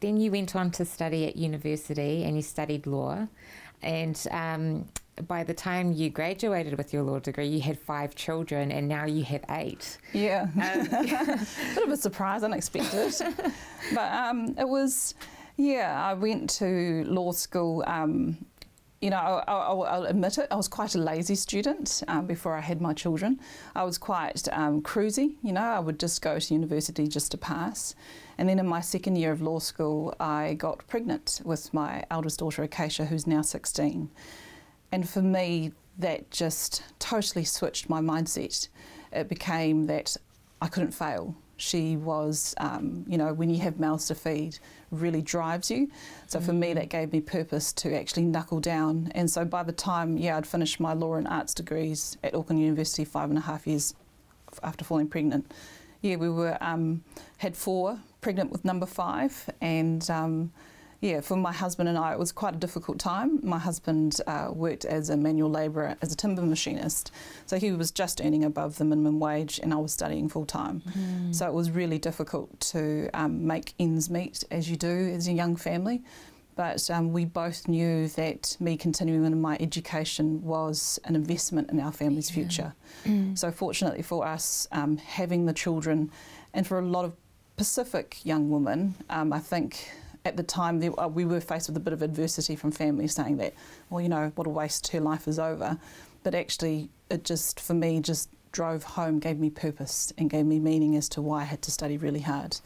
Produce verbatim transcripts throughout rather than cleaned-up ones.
Then you went on to study at university and you studied law, and um, by the time you graduated with your law degree, you had five children and now you have eight. Yeah, um, bit of a surprise, unexpected. But um, it was, yeah, I went to law school. Um, You know, I, I, I'll admit it, I was quite a lazy student um, before I had my children. I was quite um, cruisy, you know, I would just go to university just to pass. And then in my second year of law school, I got pregnant with my eldest daughter, Acacia, who's now sixteen. And for me, that just totally switched my mindset. It became that I couldn't fail. She was, um, you know, when you have mouths to feed, really drives you. So mm-hmm. for me, that gave me purpose to actually knuckle down. And so by the time, yeah, I'd finished my law and arts degrees at Auckland University five and a half years after falling pregnant. Yeah, we were, um, had four, pregnant with number five. And um, yeah, for my husband and I, it was quite a difficult time. My husband uh, worked as a manual labourer, as a timber machinist. So he was just earning above the minimum wage and I was studying full time. Mm. So it was really difficult to um, make ends meet, as you do as a young family. But um, we both knew that me continuing in my education was an investment in our family's yeah. future. Mm. So fortunately for us, um, having the children, and for a lot of Pacific young women, um, I think at the time, we were faced with a bit of adversity from family saying that, well, you know, what a waste, her life is over. But actually, it just, for me, just drove home, gave me purpose and gave me meaning as to why I had to study really hard.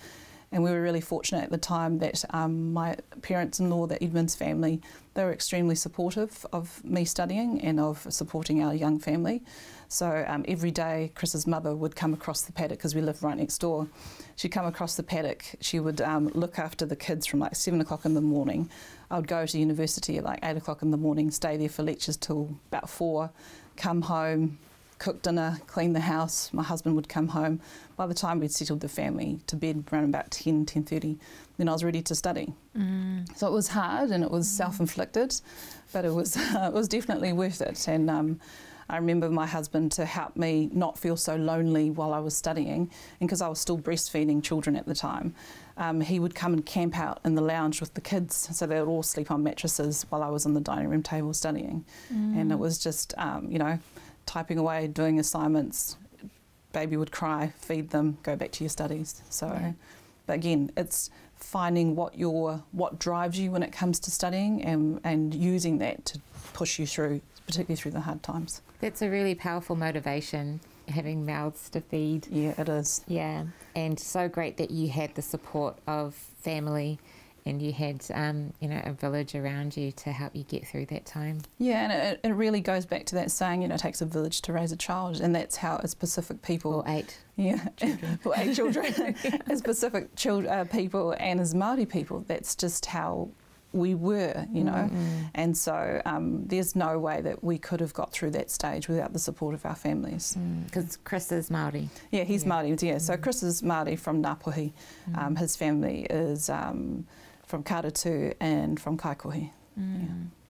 And we were really fortunate at the time that um, my parents-in-law, the Edmonds family, they were extremely supportive of me studying and of supporting our young family. So um, every day, Chris's mother would come across the paddock, because we lived right next door. She'd come across the paddock, she would um, look after the kids from like seven o'clock in the morning. I would go to university at like eight o'clock in the morning, stay there for lectures till about four, come home, cook dinner, clean the house. My husband would come home. By the time we'd settled the family to bed around about ten, ten thirty, then I was ready to study. Mm. So it was hard and it was mm. self-inflicted, but it was, it was definitely worth it. And um, I remember my husband, to help me not feel so lonely while I was studying, and because I was still breastfeeding children at the time, um, he would come and camp out in the lounge with the kids, so they would all sleep on mattresses while I was on the dining room table studying. Mm. And it was just, um, you know, typing away, doing assignments, baby would cry, feed them, go back to your studies. So, yeah. But again, it's finding what your, what drives you when it comes to studying, and, and using that to push you through, particularly through the hard times. That's a really powerful motivation, having mouths to feed. Yeah, it is. Yeah, and so great that you had the support of family, and you had, um, you know, a village around you to help you get through that time. Yeah, and it, it really goes back to that saying, you know, it takes a village to raise a child, and that's how, as Pacific people, or eight, yeah, children. or eight children, as Pacific children, uh, people, and as Māori people, that's just how we were, you know. Mm-hmm. And so um, there's no way that we could have got through that stage without the support of our families. Because mm. Chris is Māori. Yeah, he's yeah. Māori, yeah. Mm. So Chris is Māori from Ngāpuhi. Mm. Um, his family is um, from Carterton and from Kaikohe. Mm. Yeah.